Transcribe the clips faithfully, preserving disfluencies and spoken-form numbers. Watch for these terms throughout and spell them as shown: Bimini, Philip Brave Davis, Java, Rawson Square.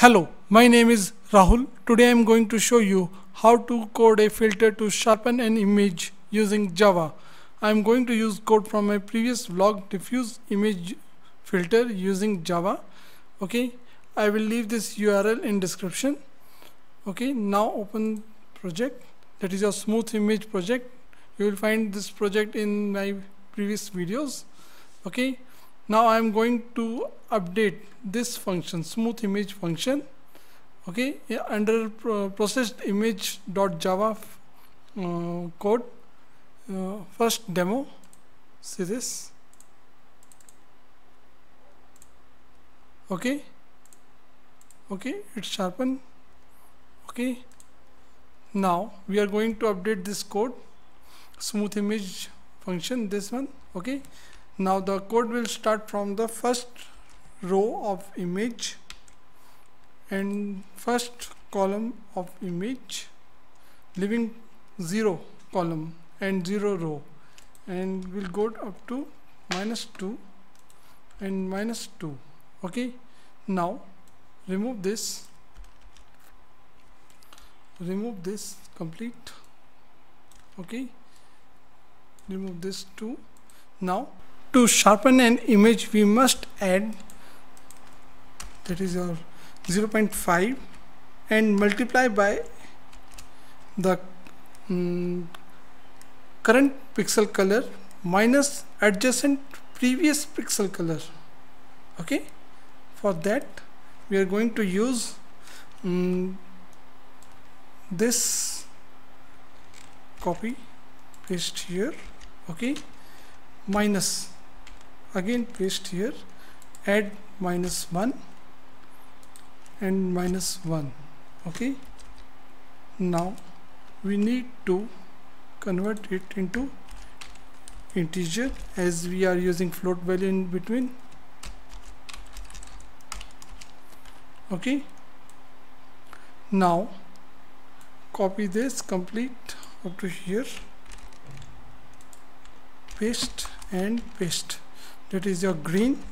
Hello, my name is Rahul. Today I am going to show you how to code a filter to sharpen an image using Java. I am going to use code from my previous vlog, diffuse image filter using Java. Okay, I will leave this U R L in description. Okay, now open project. That is your smooth image project. You will find this project in my previous videos. Okay. Now I am going to update this function, smooth image function, okay, yeah, under pro processed image.java uh, code. Uh, first demo, see this, okay, okay, it's sharpened, okay. Now we are going to update this code, smooth image function, this one, okay. Now the code will start from the first row of image and first column of image, leaving zero column and zero row, and will go up to minus two and minus two. Okay, now remove this, remove this complete, okay, remove this too. Now to sharpen an image we must add, that is your zero point five, and multiply by the um, current pixel color minus adjacent previous pixel color. Okay, for that we are going to use um, this, copy paste here, okay, minus, again paste here, add minus one and minus one. Okay, now we need to convert it into integer as we are using float value in between. Okay, now copy this complete up to here, paste and paste. That is your green,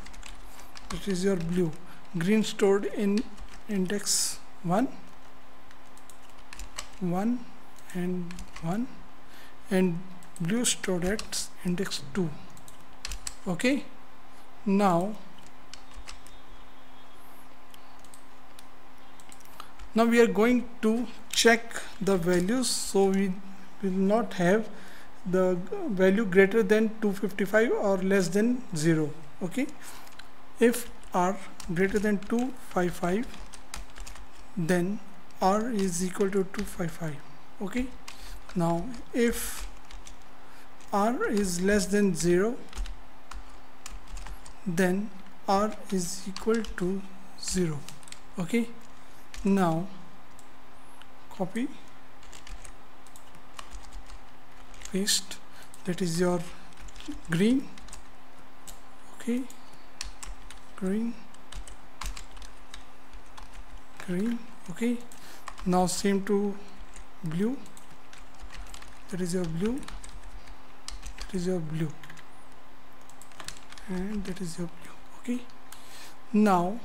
that is your blue. Green stored in index one, one and one, and blue stored at index two. Okay, now now we are going to check the values, so we will not have the value greater than two fifty-five or less than zero. Okay, if r greater than two fifty-five, then r is equal to two fifty-five. Okay, now if r is less than zero, then r is equal to zero. Okay, now copy, paste, that is your green, okay, green, green, okay. Now same to blue, that is your blue, that is your blue, and that is your blue. Okay, now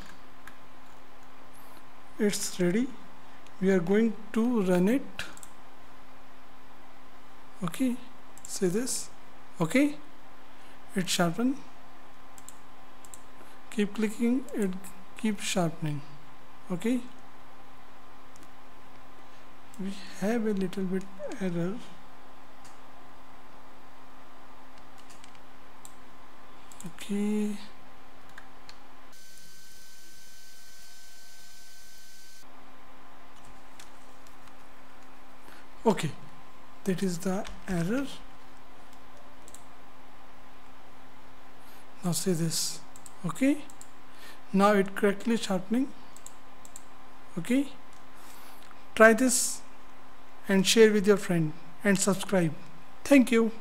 it's ready, we are going to run it. Okay, see this, okay, it sharpen, keep clicking it, keep sharpening. Okay, we have a little bit error. Okay, okay, that is the error. Now see this, okay, now it correctly sharpening. Okay, try this and share with your friend and subscribe. Thank you.